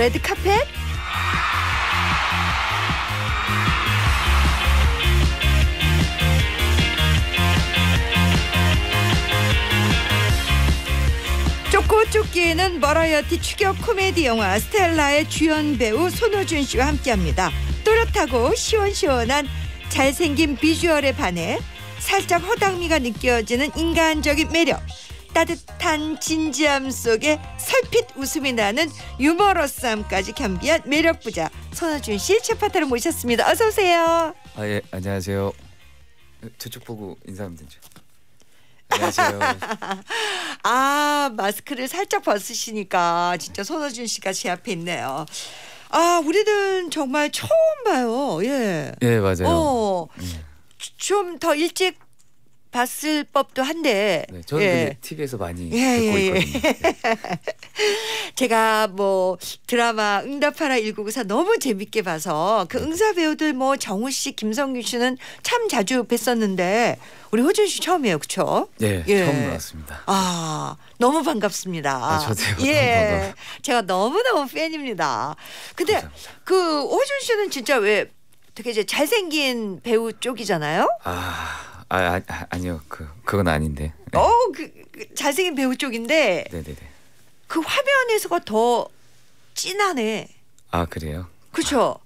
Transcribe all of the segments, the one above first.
레드카펫? 쪼끼는 버라이어티 추격 코미디 영화 스텔라의 주연 배우 손호준 씨와 함께합니다. 또렷하고 시원시원한 잘생긴 비주얼에 반해 살짝 허당미가 느껴지는 인간적인 매력, 따뜻한 진지함 속에 살핏 웃음이 나는 유머러스함까지 겸비한 매력 부자 손호준 씨 챗파타로 모셨습니다. 어서 오세요. 아, 예, 안녕하세요. 저쪽 보고 인사하면 되죠. 안녕하세요. 아, 마스크를 살짝 벗으시니까 진짜 손호준 씨가 제 앞에 있네요. 아, 우리는 정말 처음 봐요. 예. 예, 맞아요. 좀 더 일찍 봤을 법도 한데. 네, 저는 예. TV에서 많이 듣고 있거든요. 제가 뭐 드라마 응답하라1994 너무 재밌게 봐서 그 응사 배우들 뭐 정우 씨, 김성규 씨는 참 자주 뵀었는데 우리 호준 씨 처음이에요, 그렇죠? 네, 예. 처음 나왔습니다. 아, 너무 반갑습니다. 아, 저도요. 예, 제가 너무너무 팬입니다. 근데 감사합니다. 그 호준 씨는 진짜 왜 되게 이제 잘생긴 배우 쪽이잖아요. 아니요, 그건 아닌데. 네. 그 잘생긴 배우 쪽인데. 네네네. 그 화면에서가 더 찐하네. 아, 그래요? 그렇죠.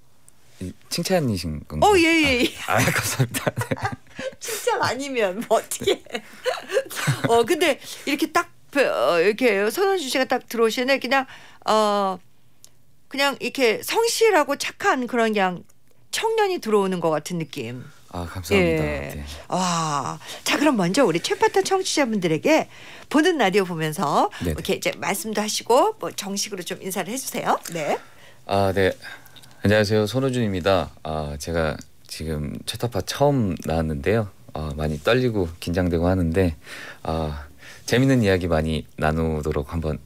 아, 칭찬이신 건가요? 예예. 아, 감사합니다. 칭찬 아니면 뭐 어떻게? 근데 이렇게 딱 이렇게 손호준 씨가 딱 들어오시네. 그냥 그냥 이렇게 성실하고 착한 그런 그냥 청년이 들어오는 것 같은 느낌. 아, 감사합니다. 예. 네. 와, 자, 그럼 먼저 우리 최파타 청취자분들에게 보는 라디오 보면서 네네. 이렇게 이제 말씀도 하시고 뭐 정식으로 좀 인사를 해주세요. 네. 아, 네. 안녕하세요, 손호준입니다. 아, 제가 지금 최타파 처음 나왔는데요. 아, 많이 떨리고 긴장되고 하는데 재밌는 이야기 많이 나누도록 한번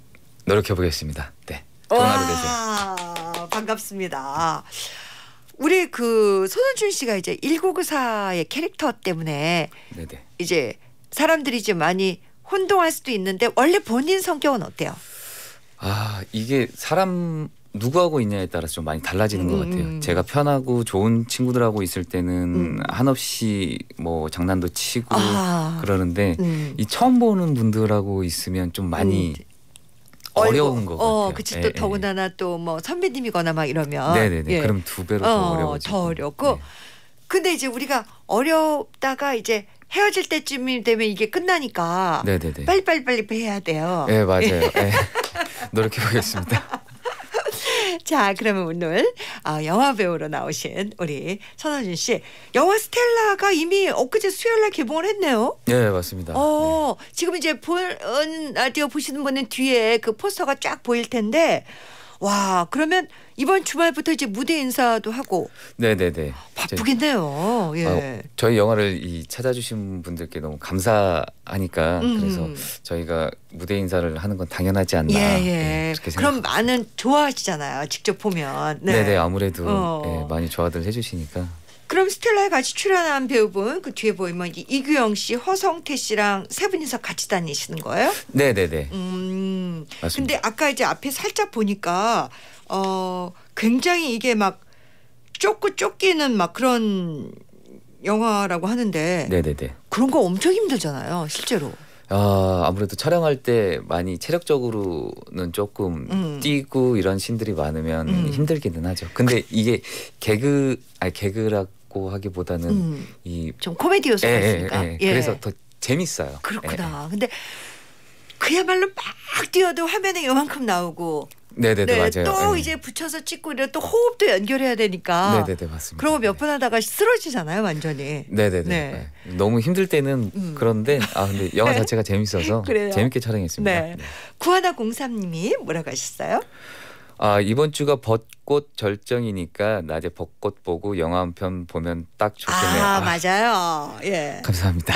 노력해 보겠습니다. 네. 좋은 하루 되세요. 반갑습니다. 우리 그 손호준 씨가 이제 1994의 캐릭터 때문에 네네. 이제 사람들이 좀 많이 혼동할 수도 있는데 원래 본인 성격은 어때요? 아, 이게 사람 누구하고 있냐에 따라서 좀 많이 달라지는 것 같아요. 제가 편하고 좋은 친구들하고 있을 때는 한없이 뭐 장난도 치고 그러는데 이 처음 보는 분들하고 있으면 좀 많이 어려운 거 같아요. 그치. 예, 또 더군다나 또 뭐 선배님이거나 막 이러면 네네네. 예. 그럼 두 배로 더 어려워지고. 더 어렵고. 네. 근데 이제 우리가 어렵다가 이제 헤어질 때쯤이 되면 이게 끝나니까 네네네. 빨리 해야 돼요. 네, 맞아요. 예. 노력해 보겠습니다. 자, 그러면 오늘 영화 배우로 나오신 우리 손호준 씨, 영화 스텔라가 이미 엊그제 수요일 날 개봉을 했네요. 네, 맞습니다. 네. 지금 이제 본 라디오 보시는 분은 뒤에 그 포스터가 쫙 보일 텐데, 와, 그러면 이번 주말부터 이제 무대 인사도 하고. 네네네. 바쁘겠네요. 예. 저희 영화를 찾아주신 분들께 너무 감사하니까 그래서 저희가 무대 인사를 하는 건 당연하지 않나. 예, 그렇게 그럼 많은 좋아하시잖아요, 직접 보면. 네. 네네, 아무래도 많이 좋아들 해주시니까. 그럼 스텔라에 같이 출연한 배우분, 그 뒤에 보이면 이규영 씨, 허성태 씨랑 세 분이서 같이 다니시는 거예요? 네네네. 맞습니다. 근데 아까 이제 앞에 살짝 보니까 굉장히 이게 막 쫓기는 막 그런 영화라고 하는데 네네네. 그런 거 엄청 힘들잖아요, 실제로. 아, 아무래도 촬영할 때 많이 체력적으로는 조금 뛰고 이런 신들이 많으면 힘들기는 하죠. 근데 이게 개그라고 하기보다는 좀 코미디 요소가 있으니까 그래서 더 재밌어요. 그렇구나. 근데 그야말로 막 뛰어도 화면에 요만큼 나오고 네네네, 맞아요. 또 이제 붙여서 찍고 이런 또 호흡도 연결해야 되니까. 네네네, 맞습니다. 그런 거 몇 번 하다가 쓰러지잖아요, 완전히. 네네네. 네. 너무 힘들 때는 그런데 근데 영화 자체가 재밌어서 재밌게 촬영했습니다. 네. 네. 9103님이 뭐라고 하셨어요? 아, 이번 주가 벚꽃 절정이니까 낮에 벚꽃 보고 영화 한 편 보면 딱 좋겠네요. 아, 맞아요. 예. 감사합니다.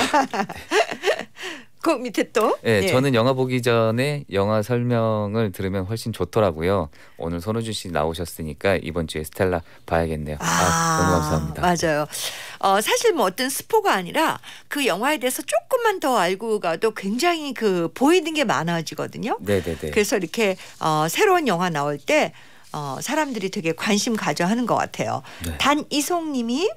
그 밑에 또? 네, 예. 저는 영화 보기 전에 영화 설명을 들으면 훨씬 좋더라고요. 오늘 손호준 씨 나오셨으니까 이번 주에 스텔라 봐야겠네요. 너무 감사합니다. 맞아요. 사실 뭐 어떤 스포가 아니라 그 영화에 대해서 조금만 더 알고 가도 굉장히 그 보이는 게 많아지거든요. 네네네. 그래서 이렇게 새로운 영화 나올 때 사람들이 되게 관심 가져하는 것 같아요. 네. 단이송님이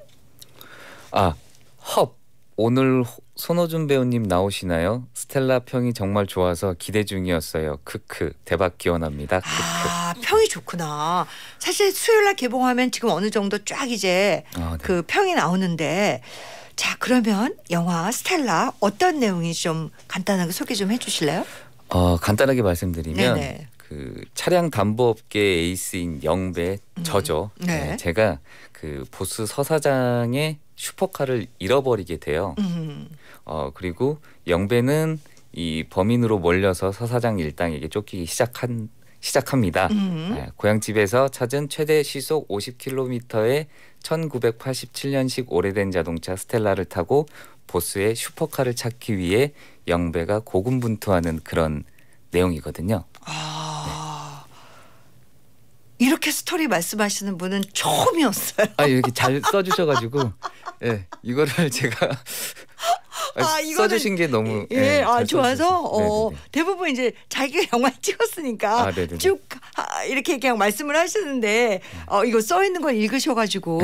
헙 오늘 손호준 배우님 나오시나요? 스텔라 평이 정말 좋아서 기대 중이었어요. 크크 대박 기원합니다. 크크. 아 평이 좋구나. 사실 수요일날 개봉하면 지금 어느 정도 쫙 이제 네. 그 평이 나오는데 자 그러면 영화 스텔라 어떤 내용이 좀 간단하게 소개 좀 해주실래요? 간단하게 말씀드리면 네네. 그 차량 담보업계 에이스인 영배 저죠. 네. 네, 제가 그 보스 서사장의 슈퍼카를 잃어버리게 돼요. 그리고 영배는 이 범인으로 몰려서 서사장 일당에게 쫓기기 시작합니다. 네, 고향집에서 찾은 최대 시속 50km의 1987년식 오래된 자동차 스텔라를 타고 보스의 슈퍼카를 찾기 위해 영배가 고군분투하는 그런 내용이거든요. 네. 이렇게 스토리 말씀하시는 분은 처음이었어요. 이렇게 잘 써주셔가지고 네, 이거를 제가 써주신 게 너무 네, 좋아서 대부분 이제 자기가 영화 찍었으니까 쭉 이렇게 그냥 말씀을 하시는데 이거 써 있는 걸 읽으셔가지고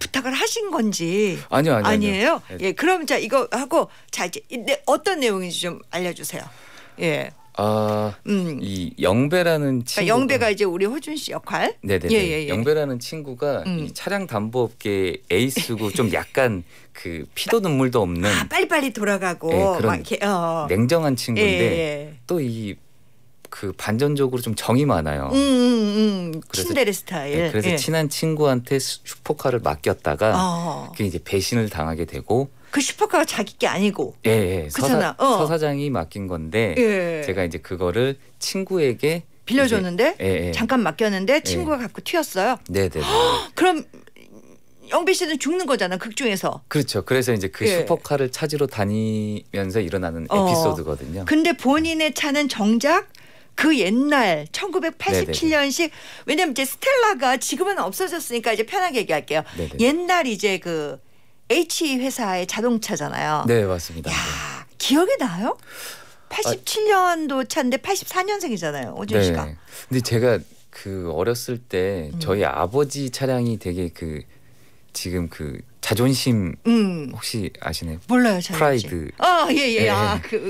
부탁을 하신 건지 아니에요? 예, 그럼 자 이거 하고 자 이제 어떤 내용인지 좀 알려주세요. 예. 이 영배라는 친구가 영배가 이제 우리 호준 씨 역할. 네네. 영배라는 친구가 이 차량 담보업계 에이스고 좀 약간 그 피도 눈물도 없는 빨리빨리 돌아가고 그런 막 이렇게, 냉정한 친구인데 또 이 그 반전적으로 좀 정이 많아요. 그래서, 친데레 스타일. 네, 그래서 친한 친구한테 슈퍼카를 맡겼다가 그게 이제 배신을 당하게 되고. 그 슈퍼카가 자기 게 아니고 서사장이 맡긴 건데 제가 이제 그거를 친구에게 빌려줬는데 잠깐 맡겼는데 친구가 갖고 튀었어요. 네네. 그럼 영배 씨는 죽는 거잖아 극 중에서. 그렇죠. 그래서 이제 그 슈퍼카를 찾으러 다니면서 일어나는 에피소드거든요. 근데 본인의 차는 정작 그 옛날 1987년식 왜냐면 이제 스텔라가 지금은 없어졌으니까 이제 편하게 얘기할게요. 옛날 이제 그 H 회사의 자동차잖아요. 네, 맞습니다. 야, 기억이 나요? 87년도 차인데 84년생이잖아요. 오준 씨가. 근데 제가 그 어렸을 때 저희 아버지 차량이 되게 그 지금 그 자존심 혹시 아시나요? 몰라요. 프라이드.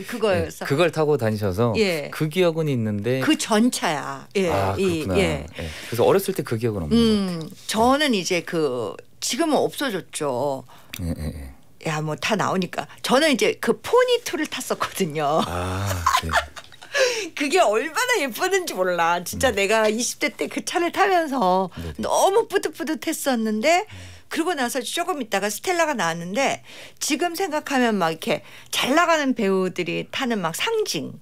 그거였어. 그걸 타고 다니셔서 그 기억은 있는데 그 전차야. 그렇구나. 그래서 어렸을 때 그 기억은 없는 것 같아요. 저는 이제 그 지금은 없어졌죠. 야, 뭐 다 나오니까. 저는 이제 그 포니2를 탔었거든요. 그게 얼마나 예뻤는지 몰라. 진짜 내가 20대 때 그 차를 타면서 너무 뿌듯뿌듯했었는데 그러고 나서 조금 있다가 스텔라가 나왔는데 지금 생각하면 막 이렇게 잘 나가는 배우들이 타는 막 상징.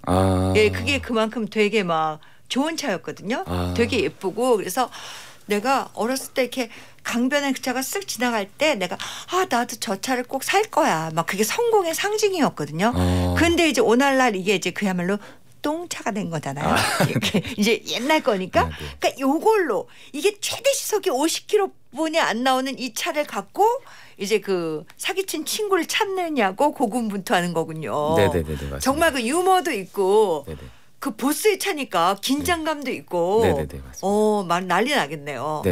그게 그만큼 되게 막 좋은 차였거든요. 되게 예쁘고 그래서 내가 어렸을 때 이렇게 강변에 그 차가 쓱 지나갈 때 내가 나도 저 차를 꼭 살 거야. 막 그게 성공의 상징이었거든요. 근데 이제 오늘날 이게 이제 그야말로 똥차가 된 거잖아요. 이제 옛날 거니까. 그러니까 요걸로 이게 최대 시속이 50km뿐이 안 나오는 이 차를 갖고 이제 그 사기친 친구를 찾느냐고 고군분투하는 거군요. 맞습니다. 정말 그 유머도 있고. 그 보스의 차니까 긴장감도 있고. 막 난리 나겠네요.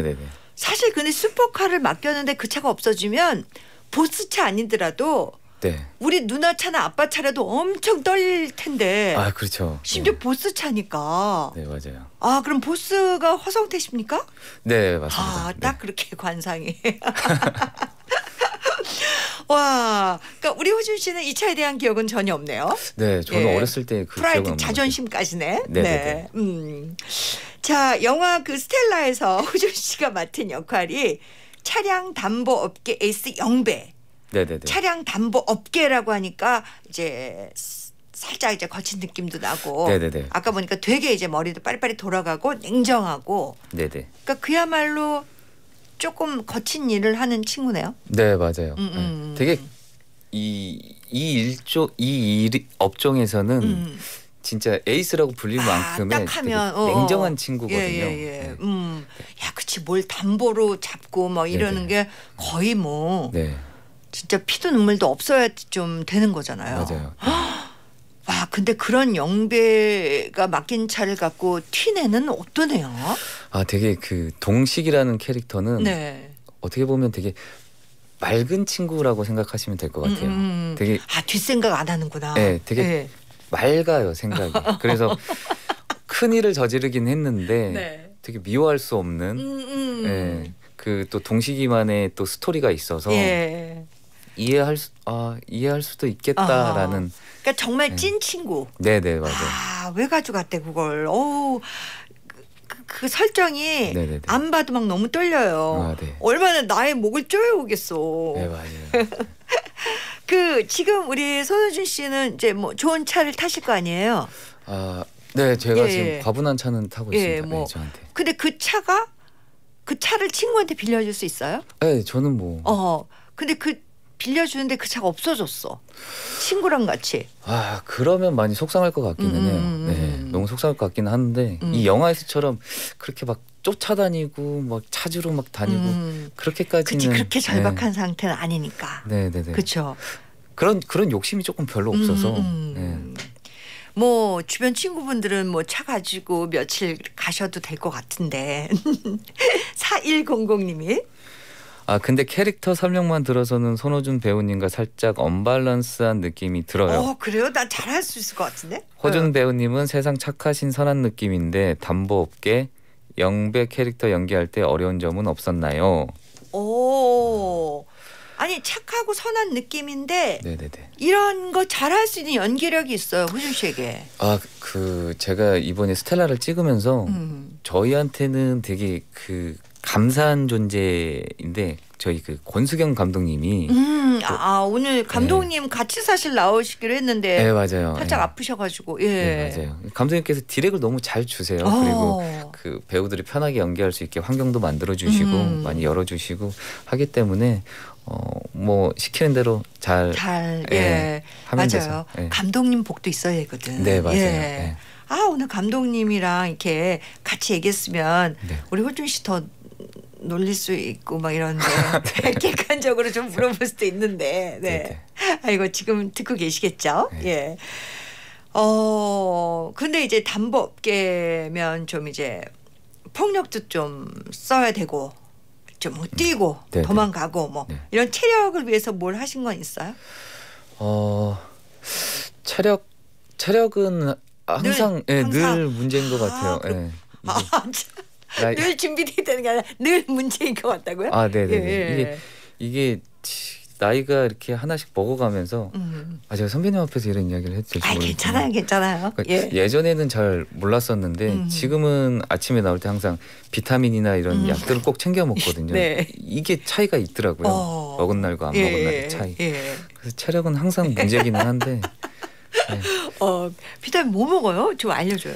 사실 근데 슈퍼카를 맡겼는데 그 차가 없어지면 보스 차 아니더라도 우리 누나 차나 아빠 차라도 엄청 떨릴 텐데. 그렇죠. 심지어 보스 차니까. 맞아요. 그럼 보스가 허성태 씨입니까? 네, 맞습니다. 딱 그렇게 관상이. 와, 그러니까 우리 호준 씨는 이 차에 대한 기억은 전혀 없네요. 저는 어렸을 때 그 프라이드 자존심까지네. 자, 영화 그 스텔라에서 호준 씨가 맡은 역할이 차량 담보 업계 에이스 영배. 차량 담보 업계라고 하니까 이제 살짝 이제 거친 느낌도 나고. 아까 보니까 되게 이제 머리도 빨리빨리 돌아가고 냉정하고. 그러니까 그야말로. 조금 거친 일을 하는 친구네요. 네, 맞아요. 되게 이 업종에서는 진짜 에이스라고 불릴 만큼의 냉정한 친구거든요. 야, 그치 뭘 담보로 잡고 뭐 이러는 게 거의 뭐 진짜 피도 눈물도 없어야 좀 되는 거잖아요. 와, 근데 그런 영배가 맡긴 차를 갖고 튀내는 어떠네요? 아, 되게 그 동식이라는 캐릭터는 네. 어떻게 보면 되게 맑은 친구라고 생각하시면 될 것 같아요. 되게 뒷생각 안 하는구나. 네, 되게 네. 맑아요 생각이. 그래서 큰 일을 저지르긴 했는데 네. 되게 미워할 수 없는 네, 그 또 동식이만의 또 스토리가 있어서 예. 이해할 수도 있겠다라는. 그러니까 정말 찐 네. 친구. 네네 맞아요. 아, 왜 가져갔대 그걸? 어우. 그 설정이 네네네. 안 봐도 막 너무 떨려요. 아, 네. 얼마나 나의 목을 조여오겠어. 네 맞아요. 그 지금 우리 손호준 씨는 이제 뭐 좋은 차를 타실 거 아니에요? 아, 네 제가 예, 지금 과분한 차는 타고 예, 있습니다. 뭐. 네, 저한테. 근데 그 차를 친구한테 빌려줄 수 있어요? 네 저는 뭐. 근데 그 빌려주는데 그 차가 없어졌어. 친구랑 같이. 아 그러면 많이 속상할 것 같기는 해요. 네. 너무 속상할 것 같긴 한데 이 영화에서처럼 그렇게 막 쫓아다니고 막 찾으러 막 다니고 그렇게까지는 그치, 그렇게 절박한 네. 상태는 아니니까. 네네네. 그렇죠. 그런 욕심이 조금 별로 없어서. 네. 뭐 주변 친구분들은 뭐 차 가지고 며칠 가셔도 될 것 같은데 4100님이. 아 근데 캐릭터 설명만 들어서는 손호준 배우님과 살짝 언밸런스한 느낌이 들어요. 그래요? 난 잘할 수 있을 것 같은데? 호준 배우님은 세상 착하신 선한 느낌인데 담보 없게 영배 캐릭터 연기할 때 어려운 점은 없었나요? 아니 착하고 선한 느낌인데 네네네. 이런 거 잘할 수 있는 연기력이 있어요. 호준 씨에게. 아 그 제가 이번에 스텔라를 찍으면서 저희한테는 되게 그 감사한 존재인데 저희 그 권수경 감독님이 오늘 감독님 네. 같이 사실 나오시기로 했는데 네, 맞아요. 살짝 네. 아프셔가지고 예 네, 맞아요. 감독님께서 디렉을 너무 잘 주세요. 그리고 그 배우들이 편하게 연기할 수 있게 환경도 만들어주시고 많이 열어주시고 하기 때문에 뭐 시키는 대로 잘 예, 예. 하면 맞아요. 예. 감독님 복도 있어야 되거든. 네 맞아요. 예. 예. 아 오늘 감독님이랑 이렇게 같이 얘기했으면 네. 우리 호준 씨 더 놀릴 수 있고 막 이런데 네. 객관적으로 좀 물어볼 수도 있는데 네. 아이고 지금 듣고 계시겠죠? 네. 예. 근데 이제 담보 업계면 좀 이제 폭력도 좀 써야 되고 좀 뛰고 네. 도망가고 뭐 네. 이런 체력을 위해서 뭘 하신 건 있어요? 체력은 항상 늘 문제인 것 같아요. 네. 늘 준비되어 있다는 게 아니라 늘 문제인 것 같다고요? 아, 네네네. 예. 이게 나이가 이렇게 하나씩 먹어가면서 아 제가 선배님 앞에서 이런 이야기를 했죠. 아, 괜찮아요. 그러니까 예. 예전에는 잘 몰랐었는데 지금은 아침에 나올 때 항상 비타민이나 이런 약들을 꼭 챙겨 먹거든요. 네. 이게 차이가 있더라고요. 먹은 날과 안 먹은 날의 차이. 예. 그래서 체력은 항상 문제기는 한데 네. 비타민 뭐 먹어요? 좀 알려줘요.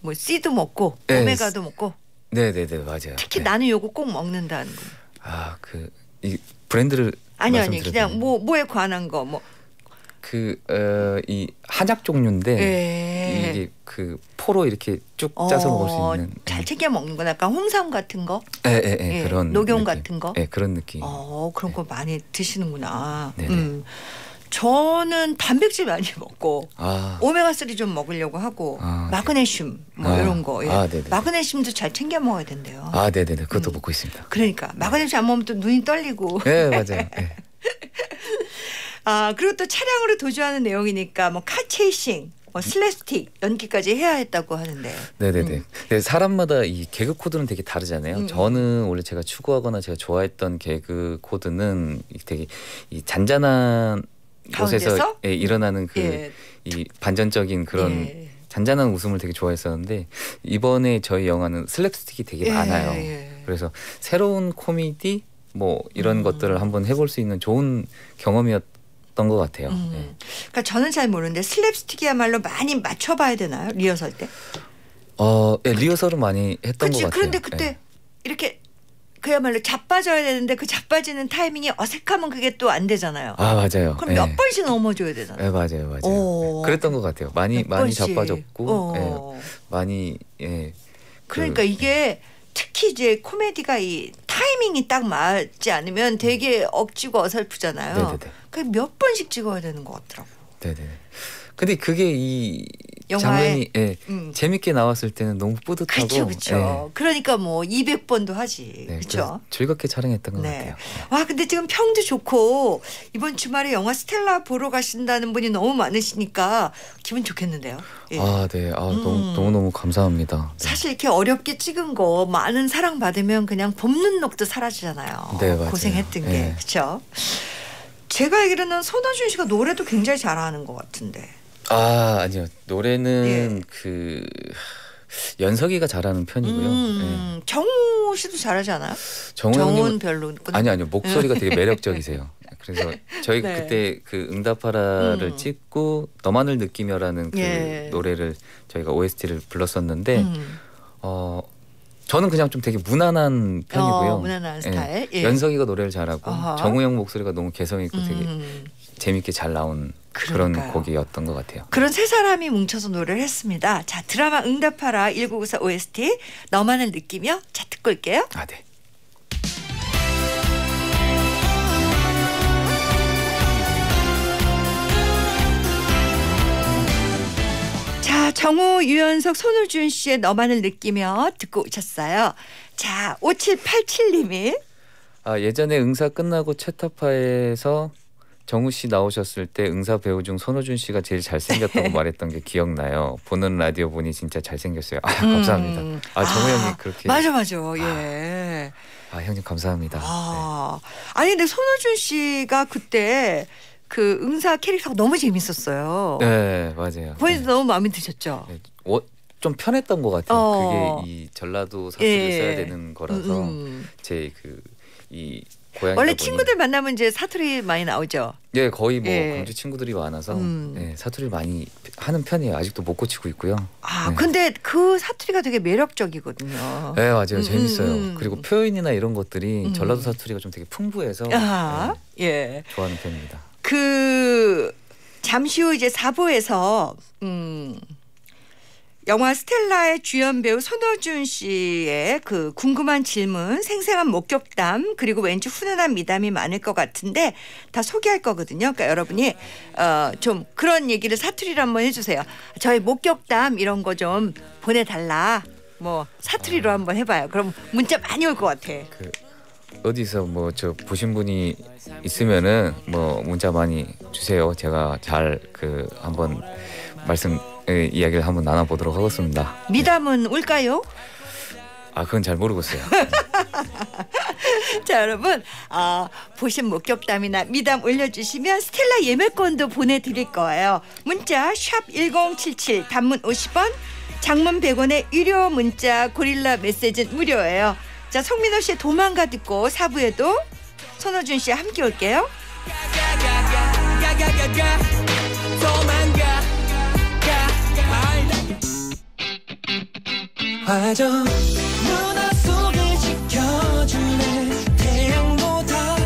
뭐 C도 먹고 네. 오메가도 먹고. 네네네 맞아요. 특히 네. 나는 요거 꼭 먹는다는 거. 아 그 이 브랜드를 아니 그냥 뭐에 관한 거 뭐. 그 이 한약 종류인데 네. 이게 그 포로 이렇게 쭉 짜서 먹을 수 있는. 잘 챙겨 먹는 거나 약간 홍삼 같은 거. 네, 그런. 녹용 느낌. 같은 거. 네 그런 느낌. 그런 거 많이 드시는구나. 네네. 저는 단백질 많이 먹고 오메가3 좀 먹으려고 하고 마그네슘 뭐 이런 거 예. 마그네슘도 잘 챙겨 먹어야 된대요. 아 네네네 그것도 먹고 있습니다. 그러니까 마그네슘 안 먹으면 또 눈이 떨리고. 네 맞아요. 네. 아 그리고 또 차량으로 도주하는 내용이니까 뭐 카체이싱, 뭐 슬랩스틱 연기까지 해야 했다고 하는데. 네네네. 근데 사람마다 이 개그 코드는 되게 다르잖아요. 저는 원래 제가 추구하거나 제가 좋아했던 개그 코드는 되게 이 잔잔한 곳에서 예, 일어나는 그 이 반전적인 그런 잔잔한 웃음을 되게 좋아했었는데 이번에 저희 영화는 슬랩스틱이 되게 많아요. 그래서 새로운 코미디 뭐 이런 것들을 한번 해볼 수 있는 좋은 경험이었던 것 같아요. 그러니까 저는 잘 모르는데 슬랩스틱이야말로 많이 맞춰봐야 되나요? 리허설 때? 예, 리허설은 많이 했던 것 같아요. 그런데 그때 이렇게 그야말로 자빠져야 되는데 그 자빠지는 타이밍이 어색하면 그게 또 안 되잖아요. 아 맞아요. 그럼 몇 번씩 넘어줘야 되잖아요. 네 맞아요, 맞아요. 그랬던 것 같아요. 많이 자빠졌고, 많이 그러니까 이게 특히 이제 코미디가 이 타이밍이 딱 맞지 않으면 되게 억지고 어설프잖아요. 그 몇 번씩 찍어야 되는 것 같더라고. 네네. 근데 그게 이 장면이 예, 재밌게 나왔을 때는 너무 뿌듯하고 그렇죠. 예. 그러니까 뭐 200번도 하지. 네, 그렇죠. 즐겁게 촬영했던 것 네. 같아요. 와, 근데 지금 평도 좋고 이번 주말에 영화 스텔라 보러 가신다는 분이 너무 많으시니까 기분 좋겠는데요. 예. 아, 네. 아, 너무 감사합니다. 네. 사실 이렇게 어렵게 찍은 거 많은 사랑 받으면 그냥 봄 눈녹도 사라지잖아요. 네, 맞아요. 고생했던 게. 네. 그렇죠. 제가 알기로는 손호준 씨가 노래도 굉장히 잘하는 것 같은데. 아, 아니요. 노래는 예. 그 연석이가 잘하는 편이고요. 예. 정우 씨도 잘하지 않아요? 정우는 별로구나. 아니요. 목소리가 되게 매력적이세요. 그래서 저희 네. 그때 그 응답하라를 찍고 너만을 느끼며라는 그 예. 노래를 저희가 OST를 불렀었는데 저는 그냥 좀 되게 무난한 편이고요. 무난한 스타일. 예. 예. 연석이가 노래를 잘하고 어허. 정우 형 목소리가 너무 개성 있고 되게 재밌게 잘 나온 그런 곡이었던 것 같아요. 그런 세 사람이 뭉쳐서 노래를 했습니다. 자, 드라마 응답하라 1994 OST 너만을 느끼며 자, 듣고 올게요. 아, 네. 자, 정우, 유연석, 손호준 씨의 너만을 느끼며 듣고 오셨어요. 자, 5787님이 아, 예전에 응사 끝나고 채타파에서 정우 씨 나오셨을 때 응사 배우 중 손호준 씨가 제일 잘생겼다고 말했던 게 기억나요. 보는 라디오 보니 진짜 잘생겼어요. 아, 감사합니다. 아, 정우 형님 그렇게. 맞아. 예. 아, 형님 감사합니다. 아, 네. 아니 근데 손호준 씨가 그때 그 응사 캐릭터가 너무 재밌었어요. 네, 맞아요. 보면서 네. 너무 마음에 드셨죠. 네. 좀 편했던 것 같아요. 그게 이 전라도 사투리를 예. 써야 되는 거라서 제 그 이 원래 보니. 친구들 만나면 이제 사투리 많이 나오죠. 예, 거의 뭐 예. 광주 친구들이 많아서 예, 사투리를 많이 하는 편이에요. 아직도 못 고치고 있고요. 아, 네. 근데 그 사투리가 되게 매력적이거든요. 네, 맞아요. 재밌어요. 그리고 표현이나 이런 것들이 전라도 사투리가 좀 되게 풍부해서 예, 예. 좋아하는 편입니다. 그 잠시 후 이제 4부에서 영화 스텔라의 주연 배우 손호준 씨의 그 궁금한 질문, 생생한 목격담, 그리고 왠지 훈훈한 미담이 많을 것 같은데 다 소개할 거거든요. 그러니까 여러분이 좀 그런 얘기를 사투리로 한번 해주세요. 저희 목격담 이런 거 좀 보내달라. 뭐 사투리로 한번 해봐요. 그럼 문자 많이 올 것 같아. 그 어디서 뭐 저 보신 분이 있으면은 뭐 문자 많이 주세요. 제가 잘 그 한번 말씀. 예, 이야기를 한번 나눠보도록 하겠습니다. 미담은 네. 올까요? 아, 그건 잘 모르겠어요. 자, 여러분 보신 목격담이나 미담 올려주시면 스텔라 예매권도 보내드릴 거예요. 문자 샵 1077 단문 50원 장문 100원의 유료 문자 고릴라 메시지는 무료예요. 자, 송민호 씨의 도망가 듣고 4부에도 손호준 씨와 함께 올게요. 화정 누나 속을 지켜주네 태양보다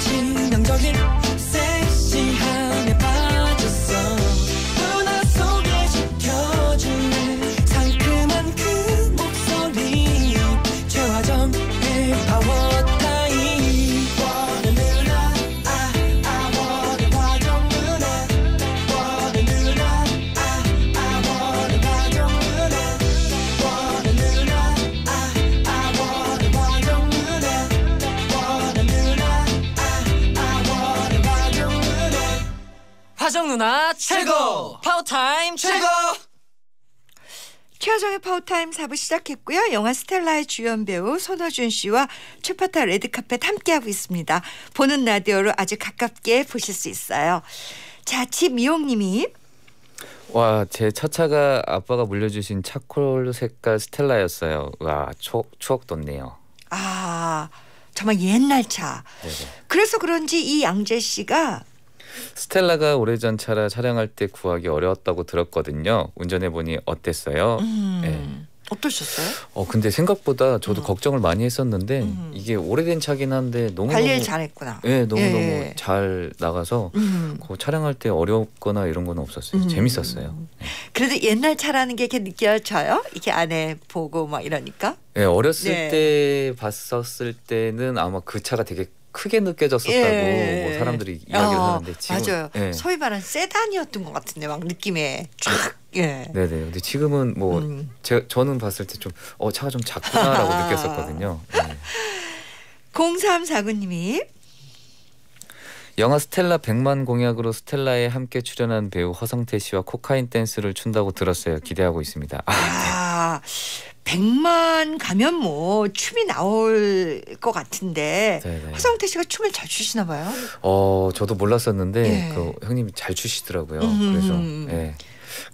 진정적인 섹시함에 빠졌어 누나 속을 지켜주네 상큼한 그 목소리 최화정의 파워타임 원해 누나 원해 화정 누나 원해 누나 원해 화정 누나 화정 누나 최고! 파워타임 최고! 최화정의 파워타임 4부 시작했고요. 영화 스텔라의 주연 배우 손호준 씨와 최파타 레드카펫 함께하고 있습니다. 보는 라디오로 아주 가깝게 보실 수 있어요. 자, 집미용님이 와, 제 차차가 아빠가 물려주신 차콜 색깔 스텔라였어요. 와, 추억 돋네요. 아, 정말 옛날 차. 네네. 그래서 그런지 이 양재 씨가 스텔라가 오래전 차라 촬영할 때 구하기 어려웠다고 들었거든요. 운전해보니 어땠어요? 네. 어떠셨어요? 근데 생각보다 저도 걱정을 많이 했었는데 이게 오래된 차긴 한데 너무 관리를 잘했구나. 네, 너무너무 예. 잘 나가서 촬영할 때 어렵거나 이런 건 없었어요. 재밌었어요. 네. 그래도 옛날 차라는 게 이렇게 느껴져요? 이렇게 안에 보고 막 이러니까? 네, 어렸을 때 봤었을 때는 아마 그 차가 되게 크게 느껴졌었다고 예. 뭐 사람들이 이야기를 하는데 지금 맞아요. 예. 소위 말하는 세단이었던 것 같은데 막 느낌에 쫙. 예. 네네. 근데 지금은 뭐 저는 봤을 때 좀 차가 좀 작구나라고 느꼈었거든요. 예. 0349님이 영화 스텔라 100만 공약으로 스텔라에 함께 출연한 배우 허성태 씨와 코카인 댄스를 춘다고 들었어요. 기대하고 있습니다. 아, 100만 가면 뭐 춤이 나올 것 같은데 네네. 허성태 씨가 춤을 잘 추시나 봐요. 저도 몰랐었는데 예. 그 형님이 잘 추시더라고요. 그래서 예,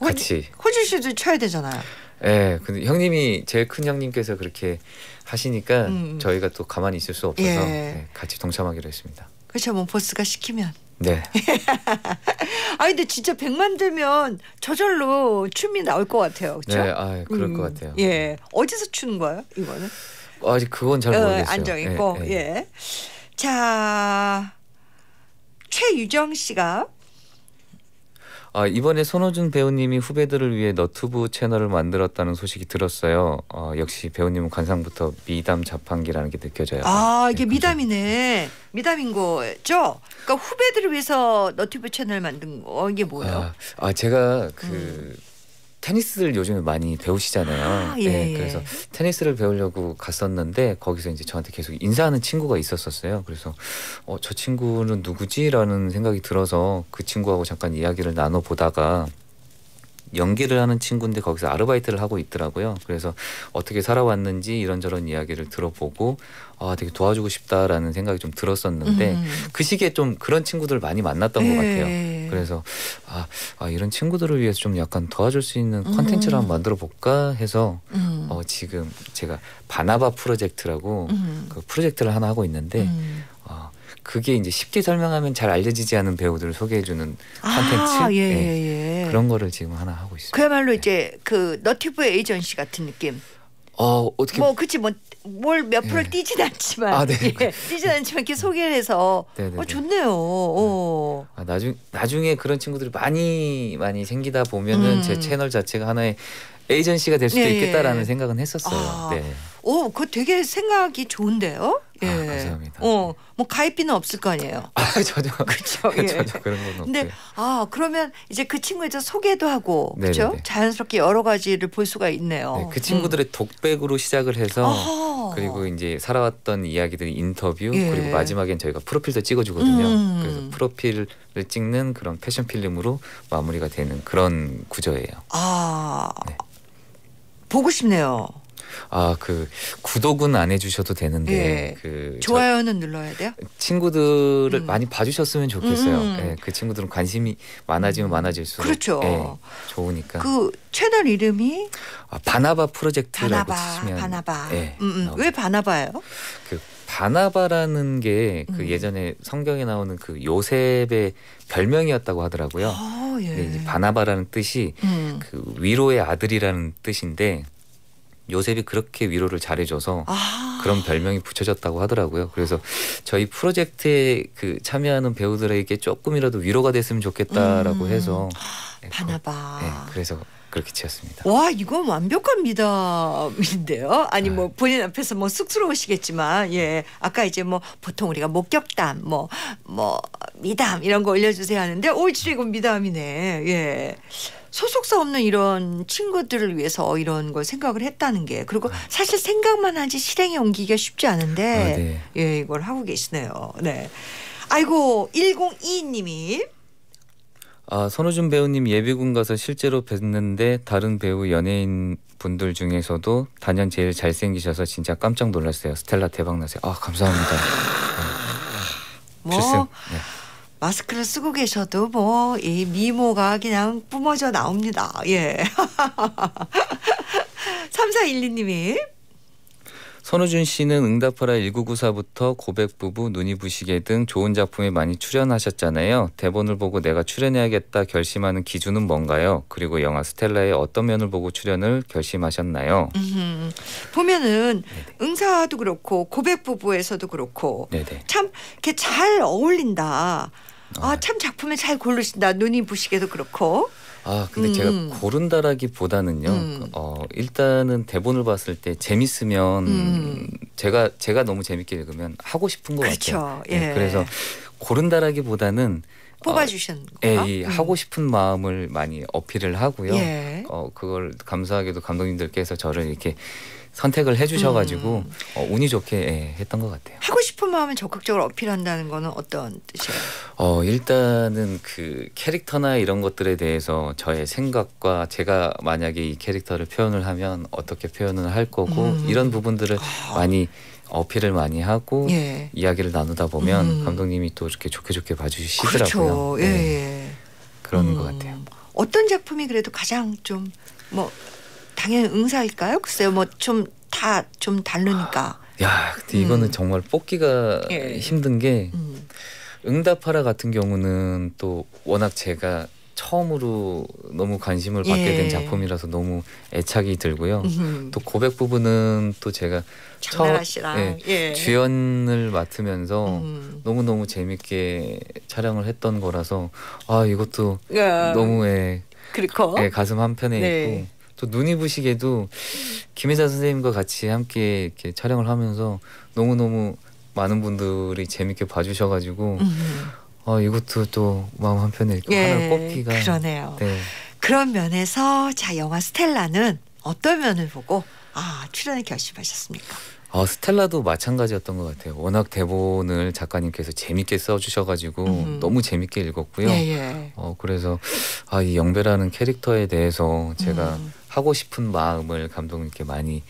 같이 호준 씨도 춰야 되잖아요. 예, 근데 형님이 제일 큰 형님께서 그렇게 하시니까 저희가 또 가만히 있을 수 없어서 예. 같이 동참하기로 했습니다. 그렇죠. 뭐 보스가 시키면. 네. 아 근데 진짜 100만 되면 저절로 춤이 나올 것 같아요. 그렇죠? 네. 아, 그럴 것 같아요. 예. 어디서 추는 거예요? 이거는? 아직 그건 잘 모르겠어요. 안정있고. 예, 예. 예. 자. 최유정 씨가 이번에 손호준 배우님이 후배들을 위해 너튜브 채널을 만들었다는 소식이 들었어요. 역시 배우님은 관상부터 미담 자판기라는 게 느껴져요. 아 이게 미담이네. 미담인 거죠? 그러니까 후배들을 위해서 너튜브 채널 만든 거 이게 뭐예요? 제가 그 테니스를 요즘에 많이 배우시잖아요. 예, 네, 예. 그래서 테니스를 배우려고 갔었는데 거기서 이제 저한테 계속 인사하는 친구가 있었어요. 그래서 저 친구는 누구지라는 생각이 들어서 그 친구하고 잠깐 이야기를 나눠보다가 연기를 하는 친구인데 거기서 아르바이트를 하고 있더라고요. 그래서 어떻게 살아왔는지 이런저런 이야기를 들어보고 되게 도와주고 싶다라는 생각이 좀 들었었는데 그 시기에 좀 그런 친구들 많이 만났던 것 같아요. 그래서 이런 친구들을 위해서 좀 약간 도와줄 수 있는 콘텐츠를 한번 만들어 볼까 해서 지금 제가 바나바 프로젝트라고 그 프로젝트를 하나 하고 있는데 그게 이제 쉽게 설명하면 잘 알려지지 않은 배우들을 소개해주는 콘텐츠 예, 예. 예. 그런 거를 지금 하나 하고 있습니다. 그야말로 네. 이제 그 너튜브 에이전시 같은 느낌. 어떻게 뭐 그치 뭐 뭘 몇 프로 예. 뛰진 않지만 네. 예. 뛰진 않지만 이렇게 소개를 해서 좋네요. 나중에 그런 친구들이 많이 생기다 보면은 제 채널 자체가 하나의 에이전시가 될 수도 예, 있겠다라는 예. 생각은 했었어요. 네. 그거 되게 생각이 좋은데요. 예. 감사합니다. 뭐 가입비는 없을 거 아니에요. 전혀. 그렇죠. 예. 전혀 그런 건 없고요. 근데 그러면 이제 그 친구에서 소개도 하고 그렇죠? 자연스럽게 여러 가지를 볼 수가 있네요. 네, 그 친구들의 독백으로 시작을 해서 그리고 이제 살아왔던 이야기들 인터뷰 예. 그리고 마지막엔 저희가 프로필도 찍어주거든요. 그래서 프로필을 찍는 그런 패션 필름으로 마무리가 되는 그런 구조예요. 네. 보고 싶네요. 그 구독은 안 해주셔도 되는데 예. 그 좋아요는 눌러야 돼요? 친구들을 많이 봐주셨으면 좋겠어요. 예, 그 친구들은 관심이 많아지면 많아질수록 그렇죠. 예, 좋으니까. 그 채널 이름이 바나바 프로젝트라고 쓰시면 바나바. 예, 왜 바나바예요? 그 바나바라는 게 그 예전에 성경에 나오는 그 요셉의 별명이었다고 하더라고요. 예. 바나바라는 뜻이 그 위로의 아들이라는 뜻인데. 요셉이 그렇게 위로를 잘해줘서 그런 별명이 붙여졌다고 하더라고요. 그래서 저희 프로젝트에 그 참여하는 배우들에게 조금이라도 위로가 됐으면 좋겠다라고 해서 바나바. 네, 그래서 그렇게 지었습니다. 와 이건 완벽한 미담인데요. 아니 뭐 본인 앞에서 뭐 쑥스러우시겠지만 예 아까 이제 뭐 보통 우리가 목격담 뭐 미담 이런 거 올려주세요 하는데 진짜 이건 미담이네. 예. 소속사 없는 이런 친구들을 위해서 이런 걸 생각을 했다는 게 그리고 사실 생각만 하지 실행에 옮기기가 쉽지 않은데 네. 예, 이걸 하고 계시네요. 네. 아이고 1022님이 손호준 배우님 예비군 가서 실제로 뵀는데 다른 배우 연예인 분들 중에서도 단연 제일 잘생기셔서 진짜 깜짝 놀랐어요. 스텔라 대박나세요. 감사합니다. 필승. 네. 마스크를 쓰고 계셔도 뭐 이 미모가 그냥 뿜어져 나옵니다. 예. 3412님이 손호준 씨는 응답하라1994부터 고백부부, 눈이 부시게 등 좋은 작품에 많이 출연하셨잖아요. 대본을 보고 내가 출연해야겠다 결심하는 기준은 뭔가요? 그리고 영화 스텔라의 어떤 면을 보고 출연을 결심하셨나요? 보면은 네네. 응사도 그렇고 고백부부에서도 그렇고 네네. 참 이렇게 잘 어울린다. 참 작품을 잘 고르신다. 눈이 부시게도 그렇고 아, 근데 제가 고른다라기보다는요. 일단은 대본을 봤을 때 재밌으면 제가 너무 재밌게 읽으면 하고 싶은 것 그렇죠. 같아요. 예. 네, 그래서 고른다라기보다는 뽑아주신 거예요? 예, 하고 싶은 마음을 많이 어필을 하고요. 예. 그걸 감사하게도 감독님들께서 저를 이렇게 선택을 해주셔가지고 운이 좋게 예, 했던 것 같아요. 하고 싶은 마음을 적극적으로 어필한다는 거는 어떤 뜻이에요? 일단은 그 캐릭터나 이런 것들에 대해서 저의 생각과 제가 만약에 이 캐릭터를 표현을 하면 어떻게 표현을 할 거고 이런 부분들을 많이 어필을 많이 하고 예. 이야기를 나누다 보면 감독님이 또 이렇게 좋게 봐주시더라고요. 그렇죠. 예. 예. 그런 것 같아요. 어떤 작품이 그래도 가장 좀 뭐 당연히 응사일까요? 글쎄요, 뭐 좀 다 좀 다르니까. 야, 근데 이거는 정말 뽑기가 예. 힘든 게 응답하라 같은 경우는 또 워낙 제가 처음으로 너무 관심을 받게 예. 된 작품이라서 너무 애착이 들고요. 또 고백부부는 또 제가 장나라씨랑 예, 예. 주연을 맡으면서 너무너무 재밌게 촬영을 했던 거라서 아 이것도 야. 너무 예, 가슴 한편에 네. 있고 또 눈이 부시게도 김혜자 선생님과 같이 함께 이렇게 촬영을 하면서 너무너무 많은 분들이 재밌게 봐주셔가지고 이것도 또 마음 한편에 예, 하나 뽑기가 그러네요. 네. 그런 면에서 자 영화 스텔라는 어떤 면을 보고 아 출연을 결심하셨습니까? 스텔라도 마찬가지였던 것 같아요. 워낙 대본을 작가님께서 재밌게 써주셔가지고 너무 재밌게 읽었고요. 예, 예. 그래서 아, 이 영배라는 캐릭터에 대해서 제가 하고 싶은 마음을 감독님께 많이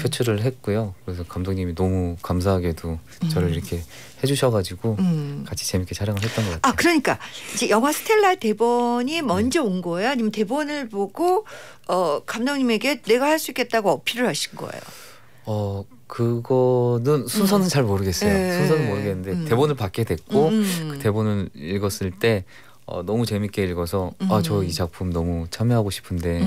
표출을 했고요. 그래서 감독님이 너무 감사하게도 저를 이렇게 해주셔가지고 같이 재밌게 촬영을 했던 것 같아요. 아 그러니까 이제 영화 스텔라 대본이 먼저 온 거예요? 아니면 대본을 보고 감독님에게 내가 할 수 있겠다고 어필을 하신 거예요? 그거는 순서는 잘 모르겠어요. 예. 순서는 모르겠는데 대본을 받게 됐고 그 대본을 읽었을 때 너무 재밌게 읽어서 아, 저 이 작품 너무 참여하고 싶은데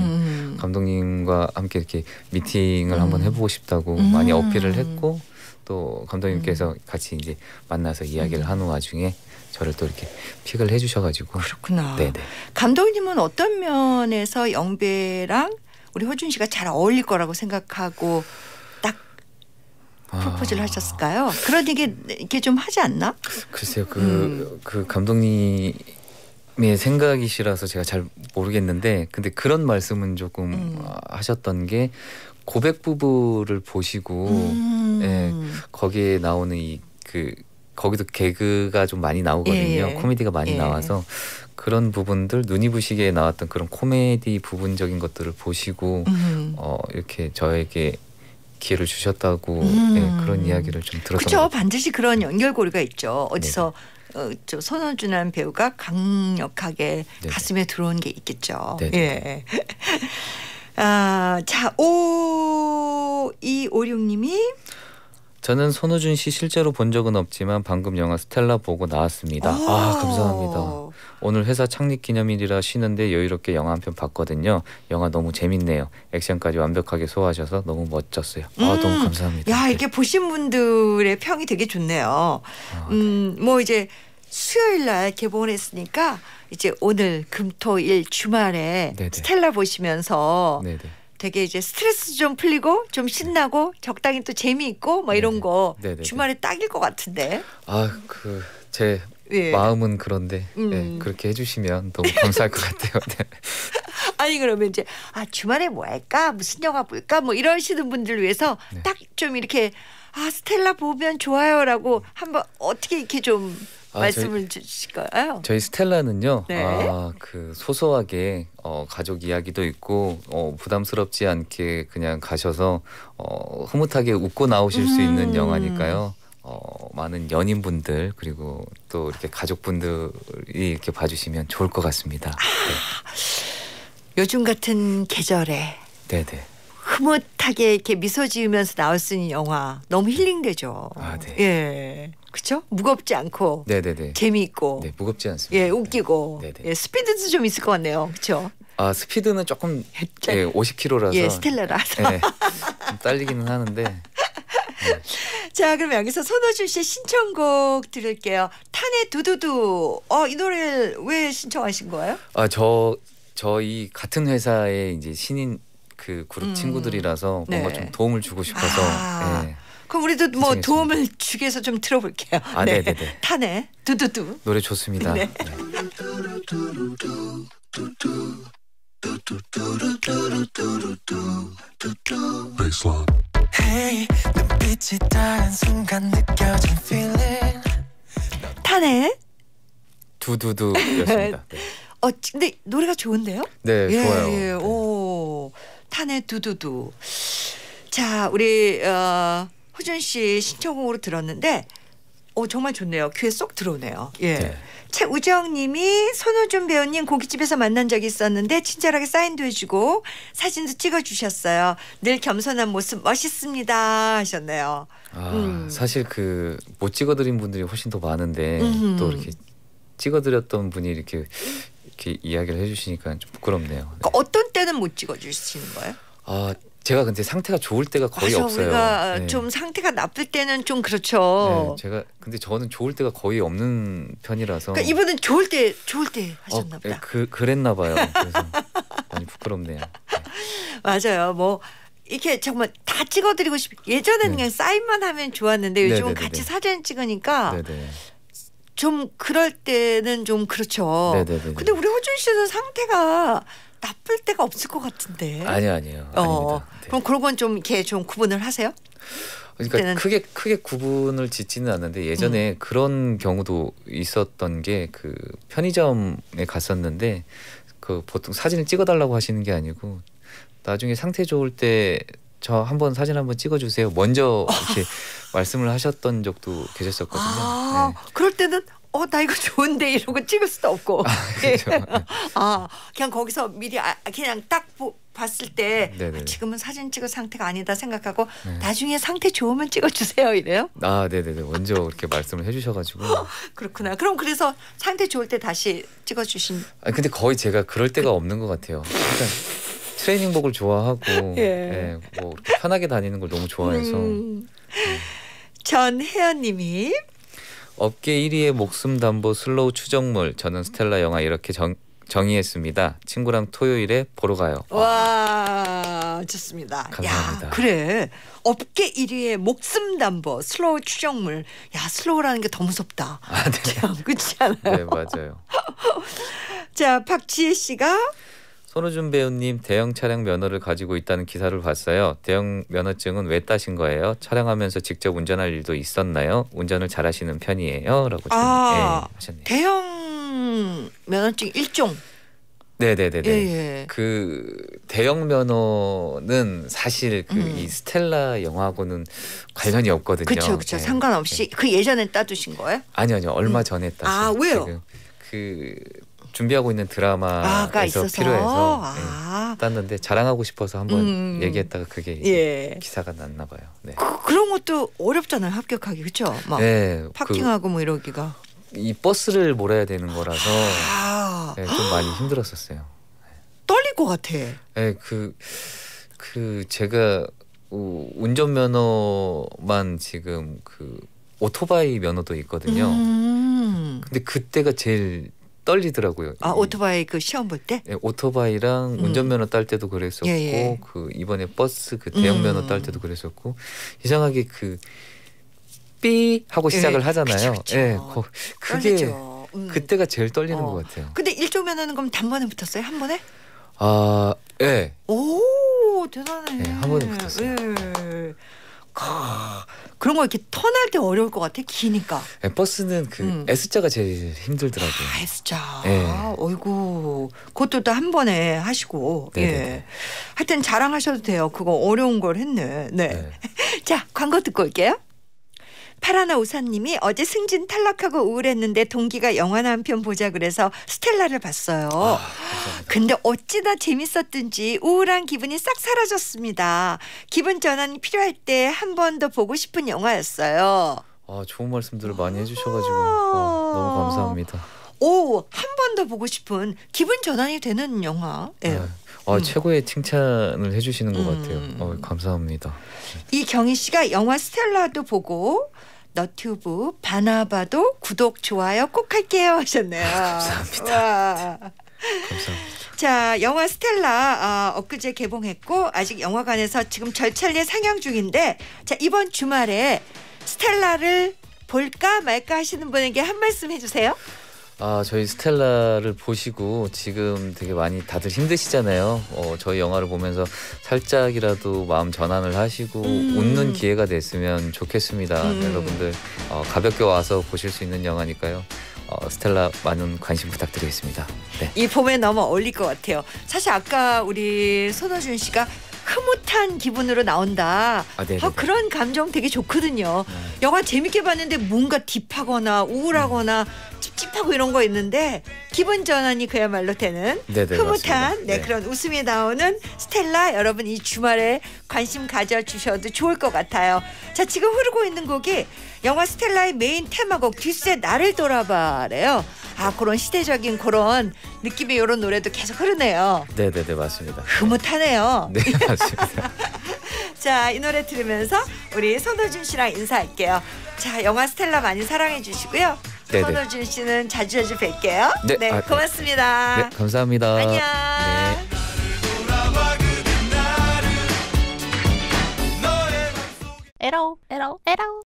감독님과 함께 이렇게 미팅을 한번 해보고 싶다고 많이 어필을 했고 또 감독님께서 같이 이제 만나서 이야기를 하는 와중에 저를 또 이렇게 픽을 해주셔가지고 그렇구나. 네네. 감독님은 어떤 면에서 영배랑 우리 호준 씨가 잘 어울릴 거라고 생각하고 딱 프로포즈를 하셨을까요? 그런 얘기 이렇게 좀 하지 않나? 글쎄요, 그 감독님. 네, 생각이시라서 제가 잘 모르겠는데 근데 그런 말씀은 조금 하셨던 게 고백부부를 보시고 예, 거기에 나오는 거기도 개그가 좀 많이 나오거든요. 예. 코미디가 많이 예. 나와서 그런 부분들 눈이 부시게 나왔던 그런 코미디 부분적인 것들을 보시고 이렇게 저에게 기회를 주셨다고 예, 그런 이야기를 좀 들었던 것 같아요. 그렇죠. 반드시 그런 연결고리가 있죠. 어디서 네. 손호준이라는 배우가 강력하게 네. 가슴에 들어온 게 있겠죠. 네. 예. 자, 5256님이 저는 손호준 씨 실제로 본 적은 없지만 방금 영화 스텔라 보고 나왔습니다. 아, 감사합니다. 오늘 회사 창립기념일이라 쉬는데 여유롭게 영화 한 편 봤거든요. 영화 너무 재밌네요. 액션까지 완벽하게 소화하셔서 너무 멋졌어요. 아, 너무 감사합니다. 야, 이렇게 네. 보신 분들의 평이 되게 좋네요. 네. 뭐 이제 수요일날 개봉을 했으니까 이제 오늘 금토일 주말에 네네. 스텔라 보시면서 네네. 되게 이제 스트레스 좀 풀리고 좀 신나고 네. 적당히 또 재미있고 뭐 이런 거 네네네. 주말에 딱일 것 같은데. 아, 그 제 예. 마음은 그런데 네, 그렇게 해주시면 너무 감사할 것 같아요. 네. 아니 그러면 이제 아 주말에 뭐 할까 무슨 영화 볼까 뭐 이러시는 분들을 위해서 네. 딱 좀 이렇게 아 스텔라 보면 좋아요라고 한번 어떻게 이렇게 좀 말씀을 주실까요? 저희 스텔라는요. 네. 아, 그 소소하게 가족 이야기도 있고 부담스럽지 않게 그냥 가셔서 흐뭇하게 웃고 나오실 수 있는 영화니까요. 많은 연인분들 그리고 또 이렇게 가족분들이 이렇게 봐주시면 좋을 것 같습니다. 네. 요즘 같은 계절에 네네. 흐뭇하게 이렇게 미소 지으면서 나올 수 있는 영화 너무 힐링되죠. 아, 네. 예. 그렇죠? 무겁지 않고 네네네. 재미있고 네, 무겁지 않습니다. 예, 웃기고 네. 예, 스피드도 좀 있을 것 같네요. 그렇죠? 아, 스피드는 조금 예, 50km라서 예, 스텔라라서 예, 좀 딸리기는 하는데 네. 자, 그럼 여기서 손호준 씨의 신청곡 들을게요. 탄의 두두두. 이 노래를 왜 신청하신 거예요? 아, 저 저희 같은 회사의 이제 신인 그 그룹 친구들이라서 뭔가 네. 좀 도움을 주고 싶어서. 아. 네. 그럼 우리도 뭐 신청했습니다. 도움을 주기 위해서 좀 들어볼게요. 아, 네. 네네네. 타네. 두두두. 노래 좋습니다. 네. 네. 타네. 두두두였습니다. 네. 근데 노래가 좋은데요? 네, 예, 좋아요. 예, 오, 타네 두두두. 자, 우리 호준 씨 신청곡으로 들었는데 정말 좋네요. 귀에 쏙 들어오네요. 예. 네. 최우정 님이 손호준 배우님 고깃집에서 만난 적이 있었는데 친절하게 사인도 해주고 사진도 찍어주셨어요. 늘 겸손한 모습 멋있습니다 하셨네요. 아, 사실 그 못 찍어드린 분들이 훨씬 더 많은데 또 이렇게 찍어드렸던 분이 이렇게 이야기를 해주시니까 좀 부끄럽네요. 네. 그러니까 어떤 때는 못 찍어주시는 거예요? 아, 제가 근데 상태가 좋을 때가 거의 없어요. 우리가 네. 좀 상태가 나쁠 때는 좀 그렇죠. 네, 제가 근데 저는 좋을 때가 거의 없는 편이라서. 그러니까 이분은 좋을 때 하셨나 보다. 네, 그랬나 봐요. 그래서 많이 부끄럽네요. 네. 맞아요. 뭐 이렇게 정말 다 찍어드리고 싶. 예전에는 네. 그냥 사인만 하면 좋았는데 요즘은 네네네네. 같이 사진 찍으니까. 네네. 좀 그럴 때는 좀 그렇죠. 네네네네. 근데 우리 호준 씨는 상태가 나쁠 때가 없을 것 같은데. 아니에요. 네. 그럼 그런 건 좀 이렇게 좀 구분을 하세요? 그러니까 크게 구분을 짓지는 않는데 예전에 그런 경우도 있었던 게 그 편의점에 갔었는데 그 보통 사진을 찍어달라고 하시는 게 아니고 나중에 상태 좋을 때 저 한번 사진 한번 찍어주세요. 먼저 이렇게 말씀을 하셨던 적도 계셨었거든요. 아, 네. 그럴 때는 나 이거 좋은데 이러고 찍을 수도 없고. 아, 그렇죠. 아, 그냥 거기서 미리 그냥 딱 봤을 때 지금은 사진 찍을 상태가 아니다 생각하고 네. 나중에 상태 좋으면 찍어주세요 이래요? 아, 네네네. 먼저 그렇게 말씀을 해주셔가지고. 그렇구나. 그럼 그래서 상태 좋을 때 다시 찍어주신. 아, 근데 거의 제가 그럴 때가 없는 것 같아요. 트레이닝복을 좋아하고 예. 예, 뭐 이렇게 편하게 다니는 걸 너무 좋아해서 전혜연님이 업계 1위의 목숨 담보 슬로우 추정물 저는 스텔라 영화 이렇게 정의했습니다. 친구랑 토요일에 보러 가요. 와, 좋습니다. 감사합니다. 야, 그래. 업계 1위의 목숨 담보 슬로우 추정물. 야, 슬로우라는 게 더 무섭다. 아, 네. 그렇지 않아요? 네, 맞아요. 자, 박지혜 씨가 손호준 배우님 대형 차량 면허를 가지고 있다는 기사를 봤어요. 대형 면허증은 왜 따신 거예요? 촬영하면서 직접 운전할 일도 있었나요? 운전을 잘하시는 편이에요? 라고 하셨네요. 대형 면허증 1종. 네네네네. 예. 그 대형 면허는 사실 그 이 스텔라 영화하고는 관련이 없거든요. 그렇죠. 네. 상관없이. 네. 그 예전에 따두신 거예요? 아니요. 얼마 전에 따셨어요. 아, 왜요? 지금 준비하고 있는 드라마에서 필요해서 네, 땄는데 자랑하고 싶어서 한번 얘기했다가 그게 예. 기사가 났나 봐요. 네. 그런 것도 어렵잖아요. 합격하기. 그렇죠? 막 네, 파킹하고 뭐 이러기가. 이 버스를 몰아야 되는 거라서 네, 좀 많이 힘들었었어요. 네. 떨릴 것 같아. 네, 제가 운전면허만 지금 오토바이 면허도 있거든요. 근데 그때가 제일 떨리더라고요. 아, 오토바이 시험 볼 때? 네, 오토바이랑 운전면허 딸 때도 그랬었고 예. 이번에 버스 대형 면허 딸 때도 그랬었고 이상하게 삐 하고 시작을 예. 하잖아요. 그쵸. 예, 그게 그때가 제일 떨리는 것 같아요. 근데 일종 면허는 그럼 단번에 붙었어요? 한 번에? 아, 예. 오, 대단해. 예, 한 번에 붙었어요. 예. 그런 거 이렇게 턴할 때 어려울 것 같아. 기니까. 네, 버스는 S자가 제일 힘들더라고요. 아, S자. 네. 어이구. 그것도 또 한 번에 하시고. 예. 하여튼 자랑하셔도 돼요. 그거 어려운 걸 했네. 네. 자, 광고 듣고 올게요. 파라나 우사님이 어제 승진 탈락하고 우울했는데 동기가 영화나 한 편 보자 그래서 스텔라를 봤어요. 아, 근데 어찌나 재밌었든지 우울한 기분이 싹 사라졌습니다. 기분 전환이 필요할 때 한 번 더 보고 싶은 영화였어요. 아, 좋은 말씀들을 많이 해주셔가지고 너무 감사합니다. 오, 한 번 더 보고 싶은 기분 전환이 되는 영화. 네. 최고의 칭찬을 해주시는 것 같아요. 감사합니다. 이경희 씨가 영화 스텔라도 보고 너튜브 바나바도 구독 좋아요 꼭 할게요 하셨네요. 감사합니다. 감사합니다. 자, 영화 스텔라 엊그제 개봉했고 아직 영화관에서 지금 절찬리에 상영 중인데, 자, 이번 주말에 스텔라를 볼까 말까 하시는 분에게 한 말씀 해주세요. 아, 저희 스텔라를 보시고 지금 되게 많이 다들 힘드시잖아요. 저희 영화를 보면서 살짝이라도 마음 전환을 하시고 웃는 기회가 됐으면 좋겠습니다. 여러분들 가볍게 와서 보실 수 있는 영화니까요. 스텔라 많은 관심 부탁드리겠습니다. 네. 이 봄에 너무 어울릴 것 같아요. 사실 아까 우리 손호준 씨가 흐뭇한 기분으로 나온다. 그런 감정 되게 좋거든요. 영화 재밌게 봤는데 뭔가 딥하거나 우울하거나 찝찝하고 이런 거 있는데 기분 전환이 그야말로 되는 흐뭇한 그런 웃음이 나오는 스텔라, 여러분 이 주말에 관심 가져주셔도 좋을 것 같아요. 자, 지금 흐르고 있는 곡이 영화 스텔라의 메인 테마곡 듀스의 나를 돌아봐래요. 그런 시대적인 그런 느낌의 이런 노래도 계속 흐르네요. 네네네, 맞습니다. 흐뭇하네요. 네, 맞습니다. 자, 이 노래 들으면서 우리 손호준 씨랑 인사할게요. 자, 영화 스텔라 많이 사랑해 주시고요. 네네. 손호준 씨는 자주 뵐게요. 네, 네, 고맙습니다. 네, 감사합니다. 안녕. 네. 에라오.